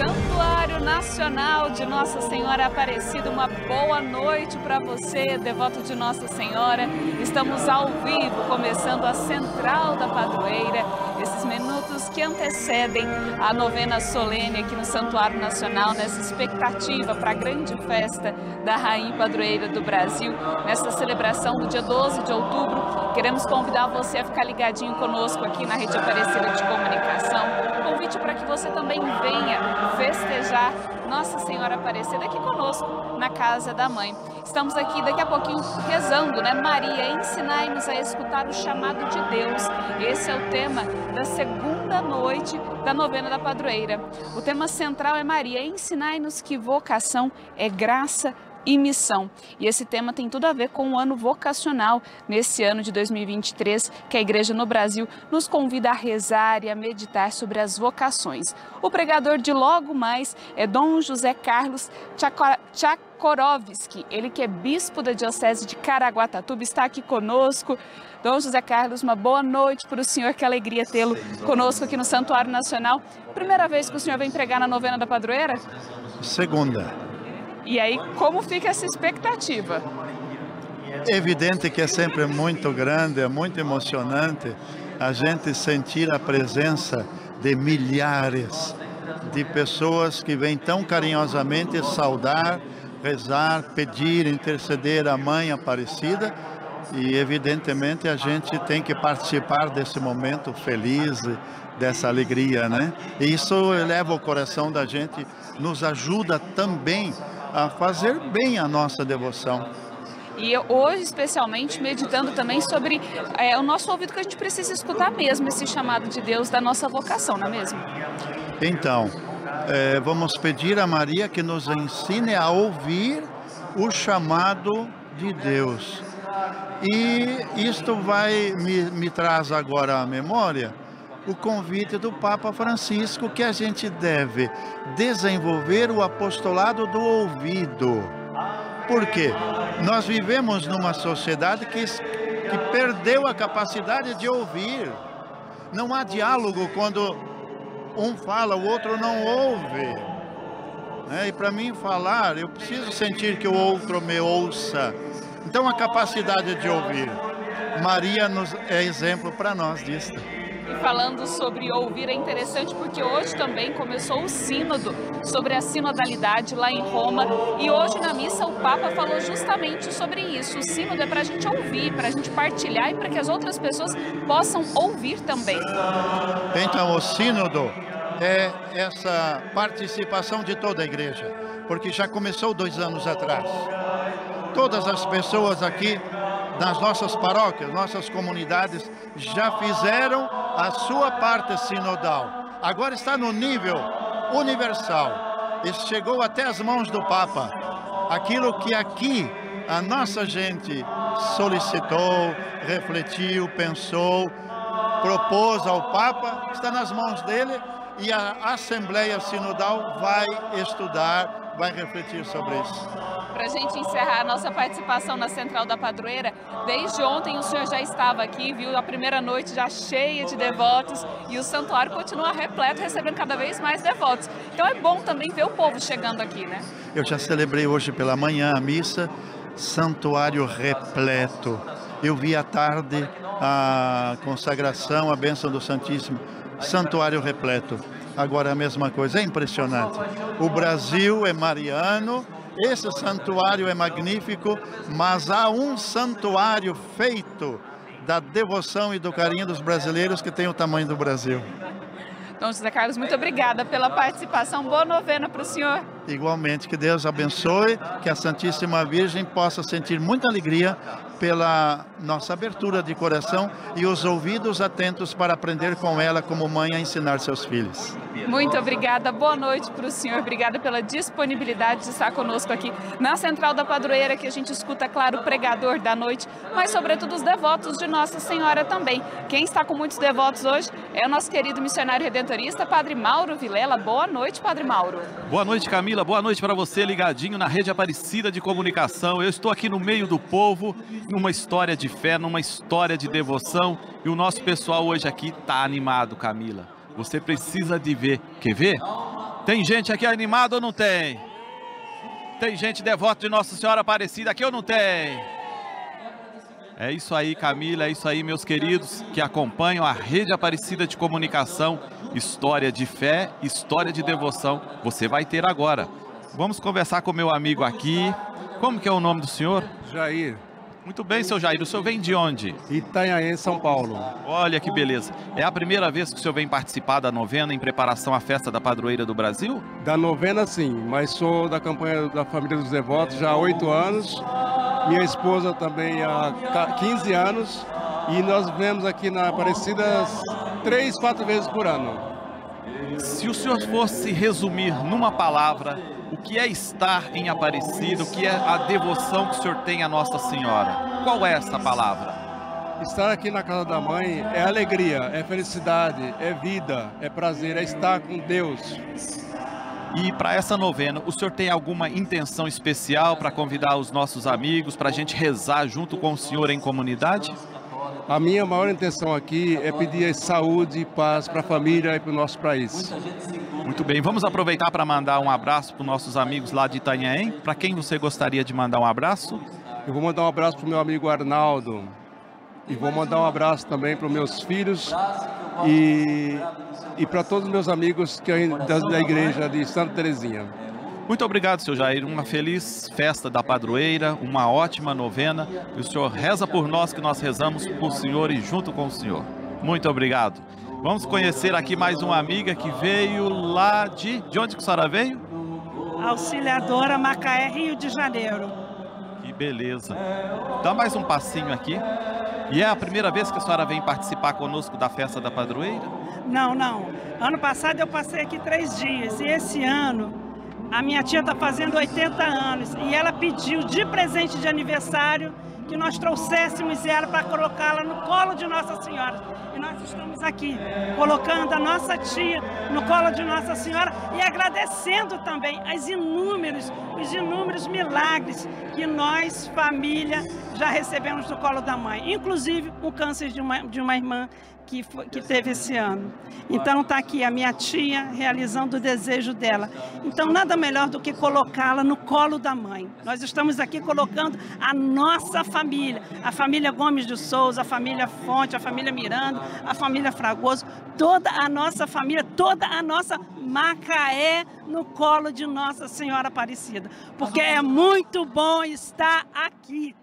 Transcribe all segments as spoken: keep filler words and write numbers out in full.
Santuário Nacional de Nossa Senhora Aparecida, uma boa noite para você, devoto de Nossa Senhora. Estamos ao vivo, começando a Central da Padroeira, esses minutos que antecedem a novena solene aqui no Santuário Nacional, nessa expectativa para a grande festa da Rainha Padroeira do Brasil, nessa celebração do dia doze de outubro. Queremos convidar você a ficar ligadinho conosco aqui na Rede Aparecida de Comunicação. Convite para que você também venha festejar Nossa Senhora Aparecida aqui conosco na Casa da Mãe. Estamos aqui daqui a pouquinho rezando, né? Maria, ensinai-nos a escutar o chamado de Deus. Esse é o tema da segunda noite da novena da Padroeira. O tema central é Maria, ensinai-nos que vocação é graça e missão. E esse tema tem tudo a ver com o ano vocacional nesse ano de dois mil e vinte e três, que a Igreja no Brasil nos convida a rezar e a meditar sobre as vocações. O pregador de logo mais é Dom José Carlos Tchakorovski, ele que é bispo da diocese de Caraguatatuba, está aqui conosco. Dom José Carlos, uma boa noite para o senhor, que alegria tê-lo conosco aqui no Santuário Nacional. Primeira vez que o senhor vem pregar na novena da Padroeira? Segunda. E aí, como fica essa expectativa? É evidente que é sempre muito grande, é muito emocionante a gente sentir a presença de milhares de pessoas que vêm tão carinhosamente saudar, rezar, pedir, interceder à Mãe Aparecida. E evidentemente a gente tem que participar desse momento feliz, dessa alegria, né? E isso eleva o coração da gente, nos ajuda também a fazer bem a nossa devoção. E hoje, especialmente, meditando também sobre é, o nosso ouvido, que a gente precisa escutar mesmo esse chamado de Deus da nossa vocação, não é mesmo? Então, é, vamos pedir a Maria que nos ensine a ouvir o chamado de Deus. E isto vai, me, me traz agora à memória o convite do Papa Francisco, que a gente deve desenvolver o apostolado do ouvido. Por quê? Nós vivemos numa sociedade que, que perdeu a capacidade de ouvir. Não há diálogo quando um fala, o outro não ouve. Né? E para mim falar, eu preciso sentir que o outro me ouça. Então a capacidade de ouvir. Maria nos, é exemplo para nós disso. Falando sobre ouvir é interessante porque hoje também começou o sínodo sobre a sinodalidade lá em Roma, e hoje na missa o Papa falou justamente sobre isso. O sínodo é para a gente ouvir, para a gente partilhar e para que as outras pessoas possam ouvir também. Então o sínodo é essa participação de toda a igreja, porque já começou dois anos atrás. Todas as pessoas aqui nas nossas paróquias, nossas comunidades, já fizeram a sua parte sinodal. Agora está no nível universal. Isso chegou até as mãos do Papa. Aquilo que aqui a nossa gente solicitou, refletiu, pensou, propôs ao Papa, está nas mãos dele, e a Assembleia Sinodal vai estudar, vai refletir sobre isso. Para a gente encerrar a nossa participação na Central da Padroeira, desde ontem o senhor já estava aqui, viu a primeira noite já cheia de devotos, e o santuário continua repleto, recebendo cada vez mais devotos. Então é bom também ver o povo chegando aqui, né? Eu já celebrei hoje pela manhã a missa, santuário repleto. Eu vi à tarde a consagração, a bênção do Santíssimo, santuário repleto. Agora a mesma coisa, é impressionante. O Brasil é mariano. Esse santuário é magnífico, mas há um santuário feito da devoção e do carinho dos brasileiros que tem o tamanho do Brasil. Dom José Carlos, muito obrigada pela participação. Boa novena para o senhor. Igualmente, que Deus abençoe, que a Santíssima Virgem possa sentir muita alegria pela nossa abertura de coração e os ouvidos atentos para aprender com ela como mãe a ensinar seus filhos. Muito obrigada, boa noite para o senhor, obrigada pela disponibilidade de estar conosco aqui na Central da Padroeira, que a gente escuta, claro, o pregador da noite, mas sobretudo os devotos de Nossa Senhora também. Quem está com muitos devotos hoje é o nosso querido missionário redentorista, Padre Mauro Vilela. Boa noite, Padre Mauro. Boa noite, Camila, boa noite para você, ligadinho na Rede Aparecida de Comunicação. Eu estou aqui no meio do povo, numa história de fé, numa história de devoção, e o nosso pessoal hoje aqui tá animado, Camila. Você precisa de ver, quer ver? Tem gente aqui animada ou não tem? Tem gente devota de Nossa Senhora Aparecida aqui ou não tem? É isso aí, Camila, é isso aí, meus queridos que acompanham a Rede Aparecida de Comunicação. História de fé, história de devoção, você vai ter agora. Vamos conversar com meu amigo aqui. Como que é o nome do senhor? Jair. Muito bem, seu Jair. O senhor vem de onde? Itanhaém, São Paulo. Olha que beleza. É a primeira vez que o senhor vem participar da novena em preparação à festa da Padroeira do Brasil? Da novena, sim, mas sou da campanha da Família dos Devotos já há oito anos. Minha esposa também há quinze anos. E nós vemos aqui na Aparecida três, quatro vezes por ano. Se o senhor fosse resumir numa palavra o que é estar em Aparecida, o que é a devoção que o senhor tem à Nossa Senhora, qual é essa palavra? Estar aqui na Casa da Mãe é alegria, é felicidade, é vida, é prazer, é estar com Deus. E para essa novena, o senhor tem alguma intenção especial para convidar os nossos amigos, para a gente rezar junto com o senhor em comunidade? A minha maior intenção aqui é pedir saúde e paz para a família e para o nosso país. Muito bem, vamos aproveitar para mandar um abraço para os nossos amigos lá de Itanhaém. Para quem você gostaria de mandar um abraço? Eu vou mandar um abraço para o meu amigo Arnaldo. E vou mandar um abraço também para os meus filhos e, e para todos os meus amigos que é da, da igreja de Santa Terezinha. Muito obrigado, seu Jair. Uma feliz festa da padroeira, uma ótima novena. E o senhor reza por nós, que nós rezamos por senhor e junto com o senhor. Muito obrigado. Vamos conhecer aqui mais uma amiga que veio lá de... De onde que a senhora veio? Auxiliadora, Macaé, Rio de Janeiro. Que beleza. Dá mais um passinho aqui. E é a primeira vez que a senhora vem participar conosco da festa da padroeira? Não, não. Ano passado eu passei aqui três dias e esse ano... A minha tia está fazendo oitenta anos e ela pediu de presente de aniversário que nós trouxéssemos ela para colocá-la no colo de Nossa Senhora. E nós estamos aqui, colocando a nossa tia no colo de Nossa Senhora e agradecendo também as inúmeros, os inúmeros milagres que nós, família, já recebemos do colo da mãe. Inclusive o câncer de uma, de uma irmã que, foi, que teve esse ano. Então está aqui a minha tia realizando o desejo dela. Então nada melhor do que colocá-la no colo da mãe. Nós estamos aqui colocando a nossa família, a família Gomes de Souza, a família Fonte, a família Miranda, a família Fragoso, toda a nossa família, toda a nossa Macaé no colo de Nossa Senhora Aparecida. Porque é muito bom estar aqui.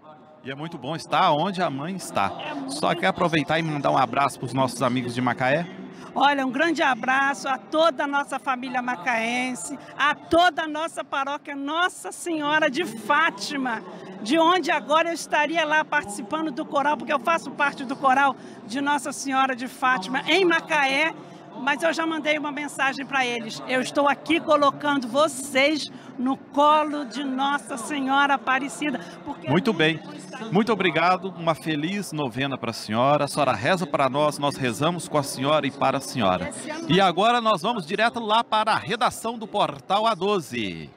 E é muito bom estar onde a mãe está. É Só quero aproveitar e mandar um abraço para os nossos amigos de Macaé. Olha, um grande abraço a toda a nossa família macaense, a toda a nossa paróquia Nossa Senhora de Fátima, de onde agora eu estaria lá participando do coral, porque eu faço parte do coral de Nossa Senhora de Fátima em Macaé, mas eu já mandei uma mensagem para eles. Eu estou aqui colocando vocês no colo de Nossa Senhora Aparecida. Muito bem. Muito obrigado. Uma feliz novena para a senhora. A senhora reza para nós, nós rezamos com a senhora e para a senhora. E agora nós vamos direto lá para a redação do Portal A doze.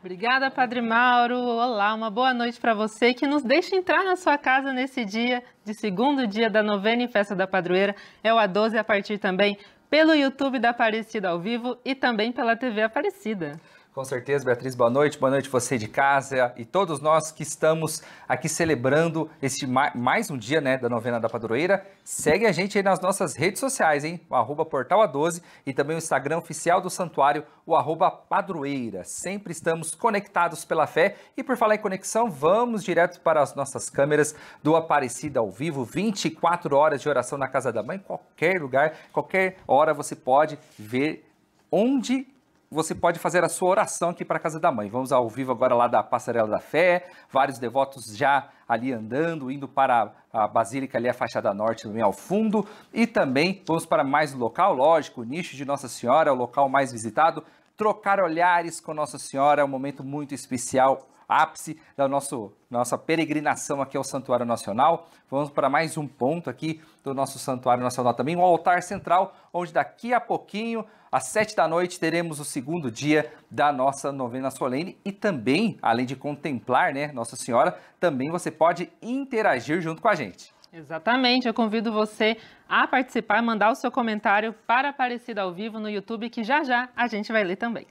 Obrigada, Padre Mauro. Olá, uma boa noite para você que nos deixa entrar na sua casa nesse dia de segundo dia da novena e festa da padroeira. É o A doze a partir também pelo YouTube da Aparecida ao vivo e também pela T V Aparecida. Com certeza, Beatriz, boa noite, boa noite você de casa e todos nós que estamos aqui celebrando este mais um dia, né, da novena da padroeira. Segue a gente aí nas nossas redes sociais, hein, o arroba portal A doze e também o Instagram oficial do santuário, o arroba padroeira. Sempre estamos conectados pela fé e por falar em conexão, vamos direto para as nossas câmeras do Aparecida ao vivo, vinte e quatro horas de oração na Casa da Mãe, qualquer lugar, qualquer hora você pode ver onde você pode fazer a sua oração aqui para a Casa da Mãe. Vamos ao vivo agora lá da Passarela da Fé, vários devotos já ali andando, indo para a Basílica ali, a Fachada Norte, também ao fundo, e também vamos para mais um local, lógico, o nicho de Nossa Senhora, é o local mais visitado, trocar olhares com Nossa Senhora, é um momento muito especial, ápice da nosso, nossa peregrinação aqui ao Santuário Nacional. Vamos para mais um ponto aqui do nosso Santuário Nacional também, o altar central, onde daqui a pouquinho, às sete da noite, teremos o segundo dia da nossa novena solene e também, além de contemplar, né, Nossa Senhora, também você pode interagir junto com a gente. Exatamente, eu convido você a participar, mandar o seu comentário para Aparecida ao Vivo no YouTube, que já já a gente vai ler também.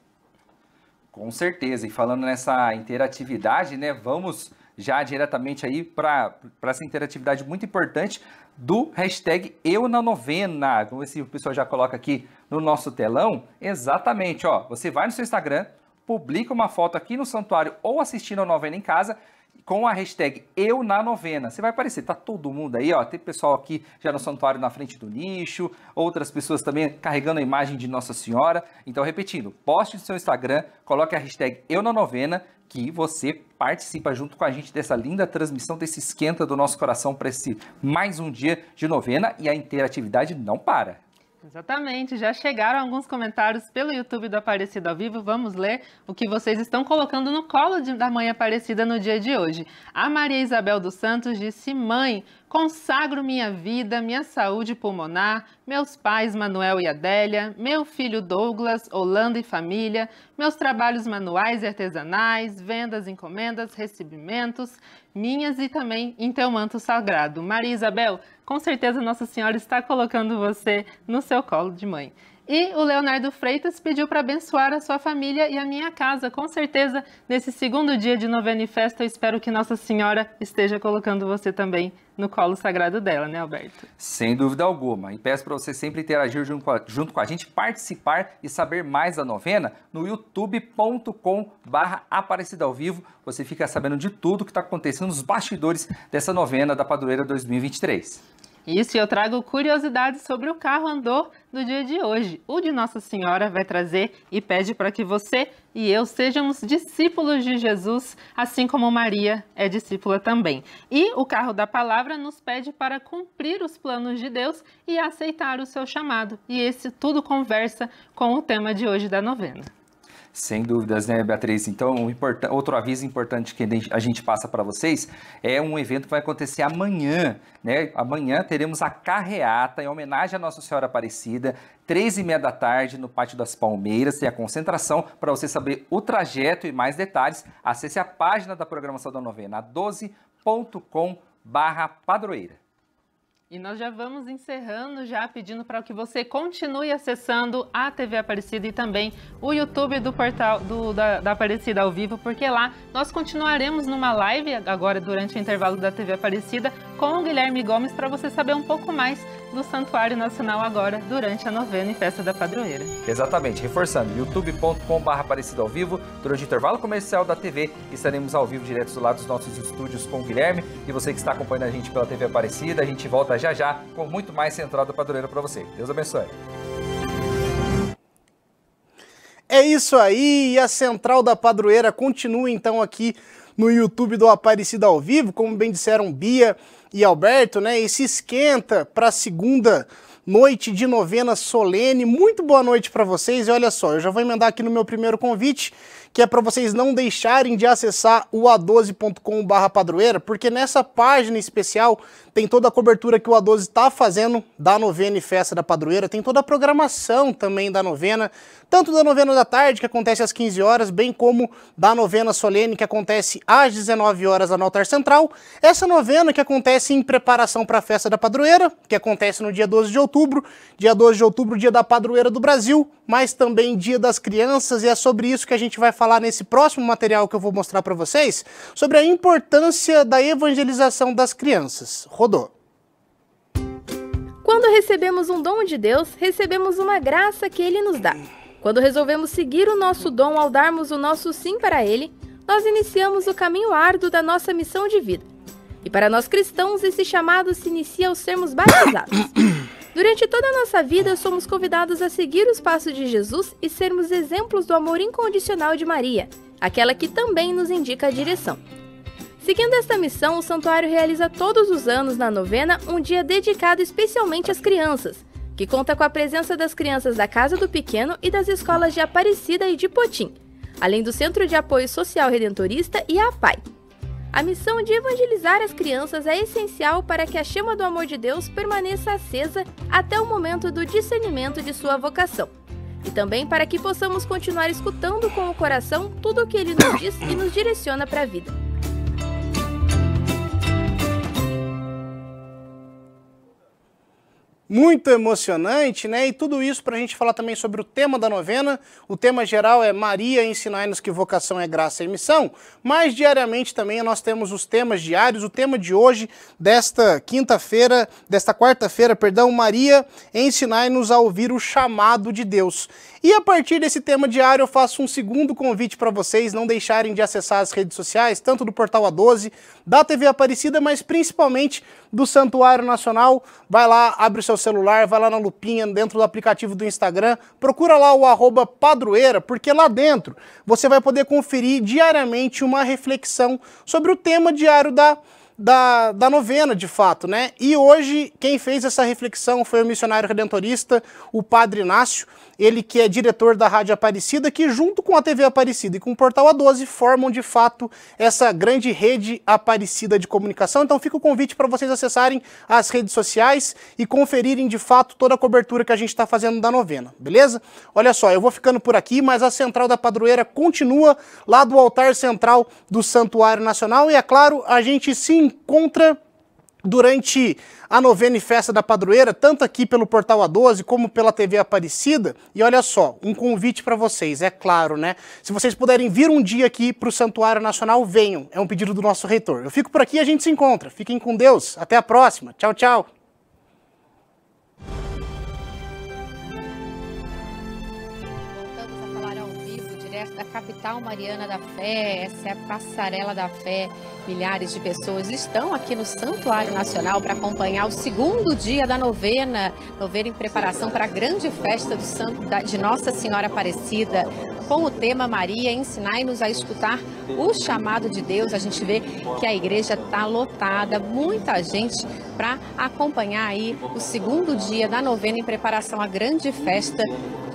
Com certeza, e falando nessa interatividade, né, vamos já diretamente aí para essa interatividade muito importante do hashtag Eu na Novena. Vamos ver se o pessoal já coloca aqui no nosso telão. Exatamente, ó, você vai no seu Instagram, publica uma foto aqui no santuário ou assistindo a novena em casa, com a hashtag Eu na Novena. Você vai aparecer, tá todo mundo aí, ó. Tem pessoal aqui já no santuário na frente do nicho, outras pessoas também carregando a imagem de Nossa Senhora. Então, repetindo, poste no seu Instagram, coloque a hashtag Eu na Novena, que você participa junto com a gente dessa linda transmissão, desse esquenta do nosso coração para esse mais um dia de novena, e a interatividade não para. Exatamente, já chegaram alguns comentários pelo YouTube do Aparecida ao Vivo, vamos ler o que vocês estão colocando no colo de, da Mãe Aparecida no dia de hoje. A Maria Isabel dos Santos disse: mãe, consagro minha vida, minha saúde pulmonar, meus pais Manuel e Adélia, meu filho Douglas, Holanda e família, meus trabalhos manuais e artesanais, vendas, encomendas, recebimentos, minhas e também em teu manto sagrado. Maria Isabel, com certeza Nossa Senhora está colocando você no seu colo de mãe. E o Leonardo Freitas pediu para abençoar a sua família e a minha casa. Com certeza, nesse segundo dia de novena e festa, eu espero que Nossa Senhora esteja colocando você também no colo sagrado dela, né, Alberto? Sem dúvida alguma. E peço para você sempre interagir junto com a, junto com a gente, participar e saber mais da novena no youtube ponto com barra Aparecida ao Vivo. Você fica sabendo de tudo que está acontecendo nos bastidores dessa novena da Padroeira dois mil e vinte e três. Isso, e eu trago curiosidades sobre o carro andor do dia de hoje. O de Nossa Senhora vai trazer e pede para que você e eu sejamos discípulos de Jesus, assim como Maria é discípula também. E o carro da palavra nos pede para cumprir os planos de Deus e aceitar o seu chamado. E esse tudo conversa com o tema de hoje da novena. Sem dúvidas, né, Beatriz? Então, um import... outro aviso importante que a gente passa para vocês é um evento que vai acontecer amanhã, né? Amanhã teremos a carreata em homenagem à Nossa Senhora Aparecida, três e meia da tarde, no Pátio das Palmeiras. Tem a concentração. Para você saber o trajeto e mais detalhes, acesse a página da programação da novena, a doze ponto com barra padroeira. E nós já vamos encerrando, já pedindo para que você continue acessando a T V Aparecida e também o YouTube do portal do, da, da Aparecida ao Vivo, porque lá nós continuaremos numa live agora durante o intervalo da T V Aparecida com o Guilherme Gomes para você saber um pouco mais do Santuário Nacional agora durante a novena e festa da Padroeira. Exatamente, reforçando, youtube ponto com barra Aparecida ao Vivo, durante o intervalo comercial da T V estaremos ao vivo direto lá dos nossos estúdios com o Guilherme, e você que está acompanhando a gente pela T V Aparecida, a gente volta já já com muito mais Central da Padroeira para você. Deus abençoe. É isso aí, e a Central da Padroeira continua então aqui no YouTube do Aparecida ao Vivo, como bem disseram Bia e Alberto, né? E se esquenta para a segunda noite de novena solene. Muito boa noite para vocês, e olha só, eu já vou emendar aqui no meu primeiro convite, que é para vocês não deixarem de acessar o a doze ponto com barra padroeira, porque nessa página especial tem toda a cobertura que o A doze está fazendo da novena e festa da Padroeira, tem toda a programação também da novena, tanto da novena da tarde, que acontece às quinze horas, bem como da novena solene, que acontece às dezenove horas lá no altar central. Essa novena que acontece em preparação para a festa da Padroeira, que acontece no dia doze de outubro, dia doze de outubro, dia da Padroeira do Brasil, mas também dia das crianças, e é sobre isso que a gente vai falar falar nesse próximo material que eu vou mostrar para vocês, sobre a importância da evangelização das crianças. Rodô. Quando recebemos um dom de Deus, recebemos uma graça que Ele nos dá. Quando resolvemos seguir o nosso dom ao darmos o nosso sim para Ele, nós iniciamos o caminho árduo da nossa missão de vida. E para nós cristãos, esse chamado se inicia ao sermos batizados. Durante toda a nossa vida, somos convidados a seguir os passos de Jesus e sermos exemplos do amor incondicional de Maria, aquela que também nos indica a direção. Seguindo esta missão, o santuário realiza todos os anos na novena um dia dedicado especialmente às crianças, que conta com a presença das crianças da Casa do Pequeno e das escolas de Aparecida e de Potim, além do Centro de Apoio Social Redentorista e a APAI. A missão de evangelizar as crianças é essencial para que a chama do amor de Deus permaneça acesa até o momento do discernimento de sua vocação. E também para que possamos continuar escutando com o coração tudo o que Ele nos diz e nos direciona para a vida. muito emocionante, né? E tudo isso para a gente falar também sobre o tema da novena. O tema geral é Maria, ensinai-nos que vocação é graça e missão. Mas diariamente também nós temos os temas diários. O tema de hoje, desta quinta-feira, desta quarta-feira, perdão, Maria, ensinai-nos a ouvir o chamado de Deus. E a partir desse tema diário eu faço um segundo convite para vocês não deixarem de acessar as redes sociais, tanto do Portal A doze, da T V Aparecida, mas principalmente do Santuário Nacional. Vai lá, abre o seu celular, vai lá na lupinha, dentro do aplicativo do Instagram, procura lá o arroba padroeira, porque lá dentro você vai poder conferir diariamente uma reflexão sobre o tema diário da Da, da novena, de fato, né? E hoje quem fez essa reflexão foi o missionário redentorista, o Padre Inácio, ele que é diretor da Rádio Aparecida, que junto com a T V Aparecida e com o Portal A doze formam, de fato, essa grande rede Aparecida de comunicação. Então fica o convite para vocês acessarem as redes sociais e conferirem, de fato, toda a cobertura que a gente está fazendo da novena, beleza? Olha só, eu vou ficando por aqui, mas a Central da Padroeira continua lá do altar central do Santuário Nacional e, é claro, a gente se encontra durante a novena e festa da padroeira, tanto aqui pelo Portal A doze como pela T V Aparecida. E olha só, um convite para vocês, é claro, né? Se vocês puderem vir um dia aqui para o Santuário Nacional, venham. É um pedido do nosso reitor. Eu fico por aqui e a gente se encontra. Fiquem com Deus. Até a próxima. Tchau, tchau. Voltamos a falar ao vivo, direto da capital mariana da fé. Essa é a Passarela da Fé. Milhares de pessoas estão aqui no Santuário Nacional para acompanhar o segundo dia da novena, novena em preparação para a grande festa do Santo, de Nossa Senhora Aparecida, com o tema Maria, ensinai-nos a escutar o chamado de Deus. A gente vê que a igreja está lotada, muita gente para acompanhar aí o segundo dia da novena em preparação à grande festa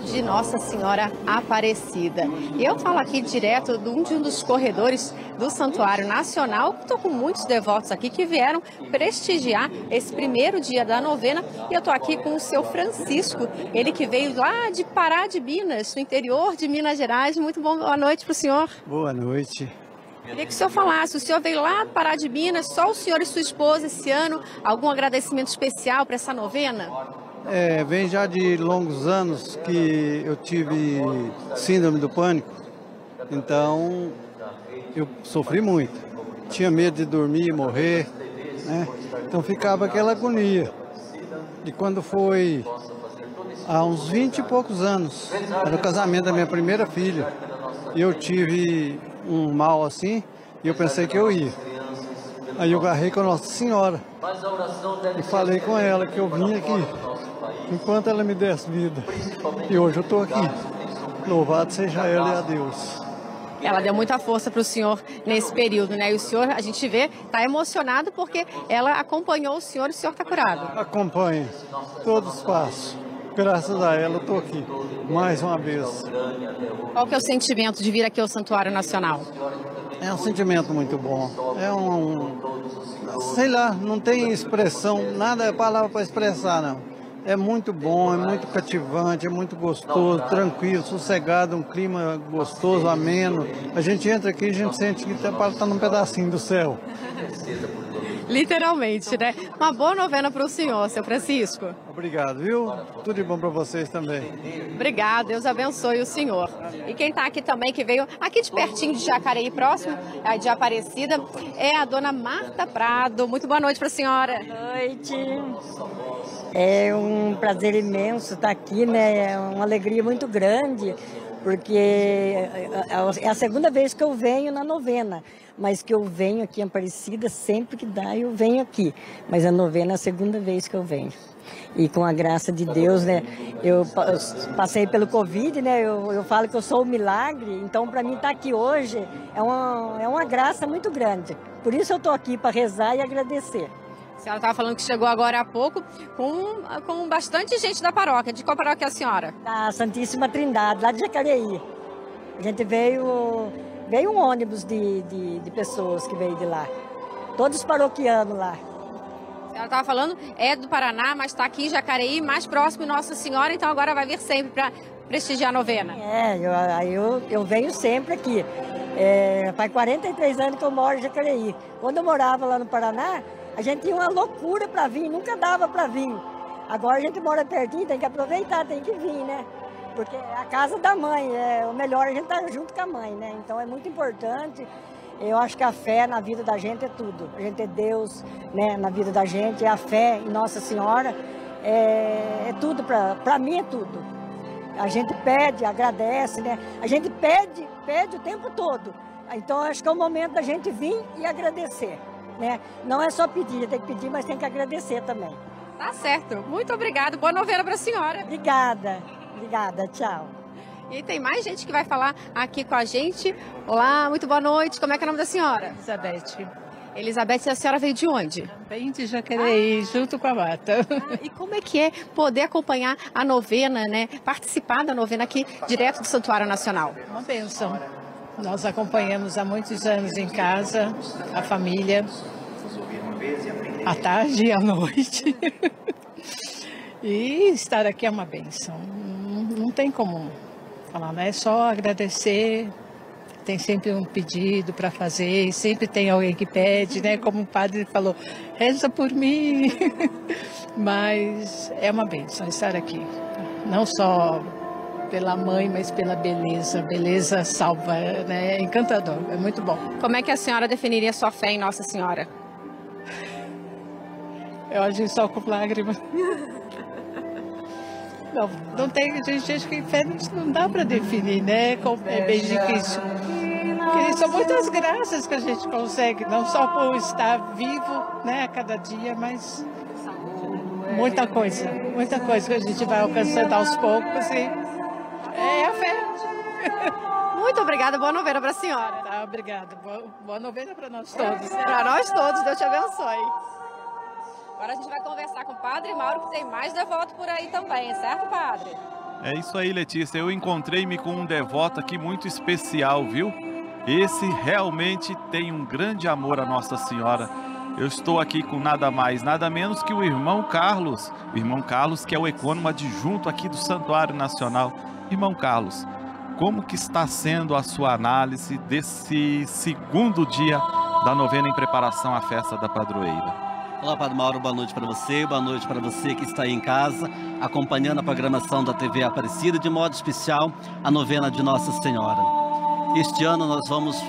de Nossa Senhora Aparecida. E eu falo aqui direto de um dos corredores do Santuário Nacional. Estou com muitos devotos aqui que vieram prestigiar esse primeiro dia da novena e eu estou aqui com o seu Francisco, ele que veio lá de Pará de Minas, no interior de Minas Gerais. Muito bom, boa noite para o senhor. Boa noite. Queria que o senhor falasse, o senhor veio lá do Pará de Minas, só o senhor e sua esposa esse ano, algum agradecimento especial para essa novena? É, vem já de longos anos que eu tive síndrome do pânico, então eu sofri muito. Tinha medo de dormir, morrer, né? Então ficava aquela agonia. E quando foi há uns vinte e poucos anos, era o casamento da minha primeira filha, eu tive um mal assim e eu pensei que eu ia. Aí eu agarrei com a Nossa Senhora e falei com ela que eu vinha aqui, enquanto ela me desse vida. E hoje eu estou aqui. Louvado seja ela e a Deus. Ela deu muita força para o senhor nesse período, né? E o senhor, a gente vê, está emocionado porque ela acompanhou o senhor e o senhor está curado. Acompanha todos os passos. Graças a ela eu estou aqui, mais uma vez. Qual que é o sentimento de vir aqui ao Santuário Nacional? É um sentimento muito bom. É um... sei lá, não tem expressão, nada é palavra para expressar, não. É muito bom, é muito cativante, é muito gostoso, tranquilo, sossegado, um clima gostoso, ameno. A gente entra aqui e a gente sente que está num pedacinho do céu. Literalmente, né? Uma boa novena para o senhor, seu Francisco. Obrigado, viu? Tudo de bom para vocês também. Obrigado, Deus abençoe o senhor. E quem está aqui também, que veio aqui de pertinho de Jacareí, próximo de Aparecida, é a dona Marta Prado. Muito boa noite para a senhora. Boa noite. É um prazer imenso estar aqui, né? É uma alegria muito grande, porque é a segunda vez que eu venho na novena, mas que eu venho aqui em Aparecida, sempre que dá eu venho aqui. Mas a novena é a segunda vez que eu venho. E com a graça de Deus, né? Eu passei pelo Covid, né? Eu, eu falo que eu sou um milagre, então para mim estar aqui hoje é uma, é uma graça muito grande. Por isso eu estou aqui, para rezar e agradecer. A senhora estava falando que chegou agora há pouco com, com bastante gente da paróquia. De qual paróquia é a senhora? Da Santíssima Trindade, lá de Jacareí. A gente veio, veio um ônibus de, de, de pessoas que veio de lá. Todos paroquianos lá. A senhora estava falando, é do Paraná, mas está aqui em Jacareí, mais próximo de Nossa Senhora, então agora vai vir sempre para prestigiar a novena. É, eu, eu, eu venho sempre aqui. É, faz quarenta e três anos que eu moro em Jacareí. Quando eu morava lá no Paraná, a gente tinha uma loucura para vir, nunca dava para vir. Agora a gente mora pertinho, tem que aproveitar, tem que vir, né? Porque a casa da mãe, é o melhor a gente estar junto com a mãe, né? Então é muito importante. Eu acho que a fé na vida da gente é tudo. A gente é Deus, né, na vida da gente, é a fé em Nossa Senhora, é, é tudo, para mim é tudo. A gente pede, agradece, né? A gente pede, pede o tempo todo. Então acho que é o momento da gente vir e agradecer, né? Não é só pedir, tem que pedir, mas tem que agradecer também. Tá certo. Muito obrigada. Boa novena para a senhora. Obrigada. Obrigada. Tchau. E tem mais gente que vai falar aqui com a gente. Olá, muito boa noite. Como é que é o nome da senhora? Elizabeth. Elizabeth, a senhora veio de onde? Bem de Jacareí, ah, junto com a Mata. Ah, e como é que é poder acompanhar a novena, né? Participar da novena aqui, direto do Santuário Nacional? Uma bênção. Nós acompanhamos há muitos anos em casa, a família, à tarde e à noite. E estar aqui é uma bênção. Não tem como falar, né? É só agradecer. Tem sempre um pedido para fazer, sempre tem alguém que pede, né? Como o padre falou, reza por mim. Mas é uma bênção estar aqui. Não só pela mãe, mas pela beleza. Beleza salva, né? É encantador, é muito bom. Como é que a senhora definiria sua fé em Nossa Senhora? Eu acho só com lágrimas. Não, não tem gente que fé não dá para definir, né? É bem difícil. Porque são muitas graças que a gente consegue, não só por estar vivo, né, a cada dia, mas muita coisa, muita coisa que a gente vai alcançando aos poucos e é a fé. Muito obrigada, boa novena para a senhora. Tá, obrigada, boa, boa novena para nós todos. Para nós todos, Deus te abençoe. Agora a gente vai conversar com o Padre Mauro, que tem mais devoto por aí também, certo, Padre? É isso aí, Letícia. Eu encontrei-me com um devoto aqui muito especial, viu? Esse realmente tem um grande amor a Nossa Senhora. Eu estou aqui com nada mais, nada menos que o Irmão Carlos. O Irmão Carlos, que é o ecônomo adjunto aqui do Santuário Nacional. Irmão Carlos, como que está sendo a sua análise desse segundo dia da novena em preparação à festa da padroeira? Olá, Padre Mauro, boa noite para você, boa noite para você que está aí em casa, acompanhando a programação da T V Aparecida, de modo especial, a novena de Nossa Senhora. Este ano nós vamos,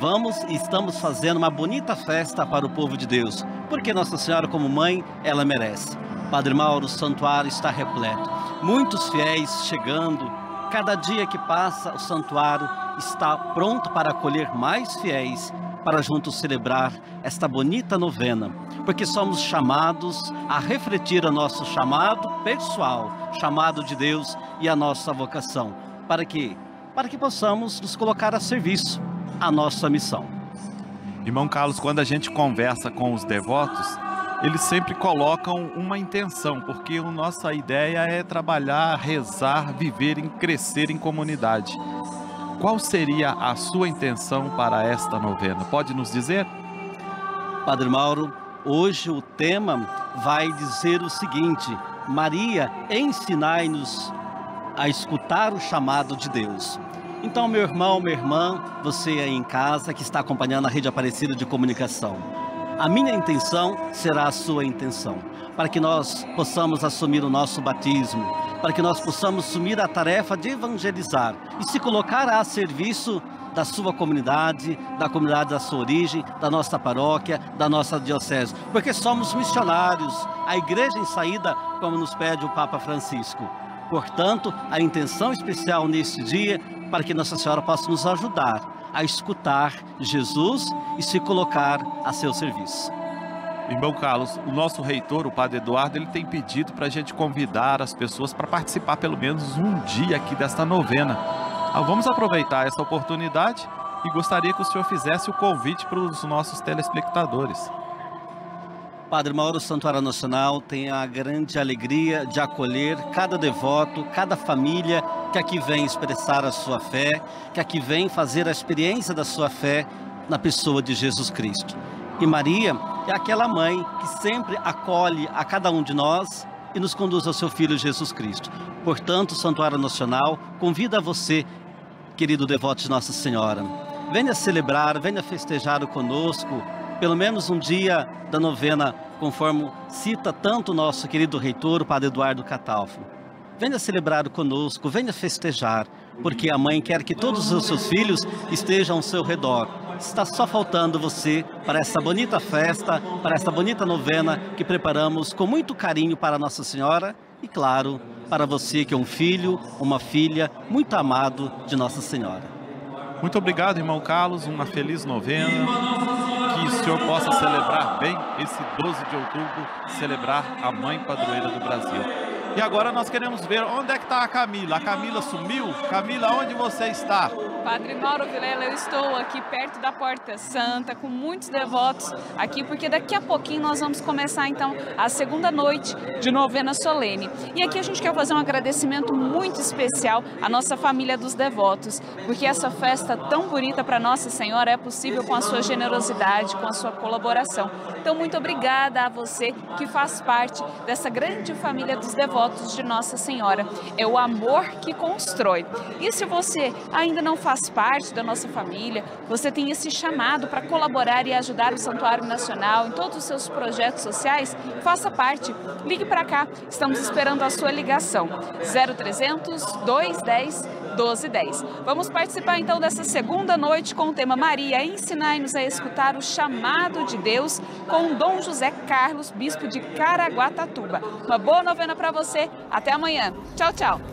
vamos e estamos fazendo uma bonita festa para o povo de Deus, porque Nossa Senhora, como mãe, ela merece. Padre Mauro, o santuário está repleto, muitos fiéis chegando, cada dia que passa, o santuário está pronto para acolher mais fiéis, para juntos celebrar esta bonita novena, porque somos chamados a refletir o nosso chamado pessoal, chamado de Deus e a nossa vocação, para que, para que possamos nos colocar a serviço, a nossa missão. Irmão Carlos, quando a gente conversa com os devotos, eles sempre colocam uma intenção, porque a nossa ideia é trabalhar, rezar, viver, em crescer em comunidade. Qual seria a sua intenção para esta novena? Pode nos dizer? Padre Mauro, hoje o tema vai dizer o seguinte: Maria, ensinai-nos a escutar o chamado de Deus. Então, meu irmão, minha irmã, você aí em casa que está acompanhando a Rede Aparecida de Comunicação, a minha intenção será a sua intenção, para que nós possamos assumir o nosso batismo, para que nós possamos assumir a tarefa de evangelizar e se colocar a serviço da sua comunidade, da comunidade da sua origem, da nossa paróquia, da nossa diocese, porque somos missionários, a igreja em saída, como nos pede o Papa Francisco. Portanto, a intenção especial neste dia, para que Nossa Senhora possa nos ajudar a escutar Jesus e se colocar a seu serviço. Irmão Carlos, o nosso reitor, o Padre Eduardo, ele tem pedido para a gente convidar as pessoas para participar pelo menos um dia aqui desta novena. Ah, vamos aproveitar essa oportunidade e gostaria que o senhor fizesse o convite para os nossos telespectadores. Padre Mauro, Santuário Nacional tem a grande alegria de acolher cada devoto, cada família que aqui vem expressar a sua fé, que aqui vem fazer a experiência da sua fé na pessoa de Jesus Cristo. E Maria é aquela mãe que sempre acolhe a cada um de nós e nos conduz ao seu Filho Jesus Cristo. Portanto, o Santuário Nacional convida você, querido devoto de Nossa Senhora, venha celebrar, venha festejar conosco, pelo menos um dia da novena conforme cita tanto o nosso querido reitor, o Padre Eduardo Catalfo. Venha celebrar conosco, venha festejar, porque a mãe quer que todos os seus filhos estejam ao seu redor. Está só faltando você para essa bonita festa, para essa bonita novena que preparamos com muito carinho para Nossa Senhora e, claro, para você que é um filho, uma filha muito amado de Nossa Senhora. Muito obrigado, irmão Carlos, uma feliz novena, que o senhor possa celebrar bem esse doze de outubro, celebrar a Mãe Padroeira do Brasil. E agora nós queremos ver onde é que está a Camila. A Camila sumiu? Camila, onde você está? Padre Mauro Vilela, eu estou aqui perto da Porta Santa, com muitos devotos aqui, porque daqui a pouquinho nós vamos começar, então, a segunda noite de novena solene. E aqui a gente quer fazer um agradecimento muito especial à nossa família dos devotos, porque essa festa tão bonita para Nossa Senhora é possível com a sua generosidade, com a sua colaboração. Então, muito obrigada a você que faz parte dessa grande família dos devotos de Nossa Senhora. É o amor que constrói. E se você ainda não faz faz parte da nossa família, você tem esse chamado para colaborar e ajudar o Santuário Nacional em todos os seus projetos sociais, faça parte, ligue para cá, estamos esperando a sua ligação, zero trezentos, dois dez, doze dez. Vamos participar então dessa segunda noite com o tema Maria, ensinai-nos a escutar o chamado de Deus, com Dom José Carlos, bispo de Caraguatatuba. Uma boa novena para você, até amanhã, tchau, tchau.